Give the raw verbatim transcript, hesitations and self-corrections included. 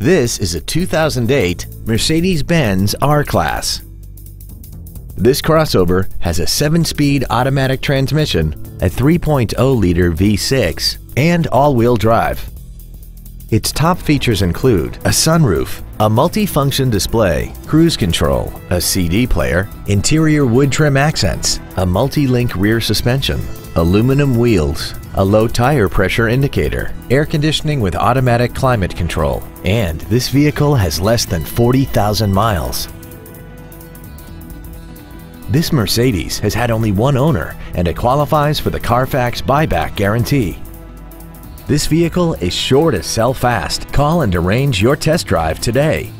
This is a two thousand eight Mercedes-Benz R-Class. This crossover has a seven-speed automatic transmission, a three point oh liter V six, and all-wheel drive. Its top features include a sunroof, a multi-function display, cruise control, a C D player, interior wood trim accents, a multi-link rear suspension, aluminum wheels, a low tire pressure indicator, air conditioning with automatic climate control, and this vehicle has less than forty thousand miles. This Mercedes has had only one owner and it qualifies for the Carfax buyback guarantee. This vehicle is sure to sell fast. Call and arrange your test drive today.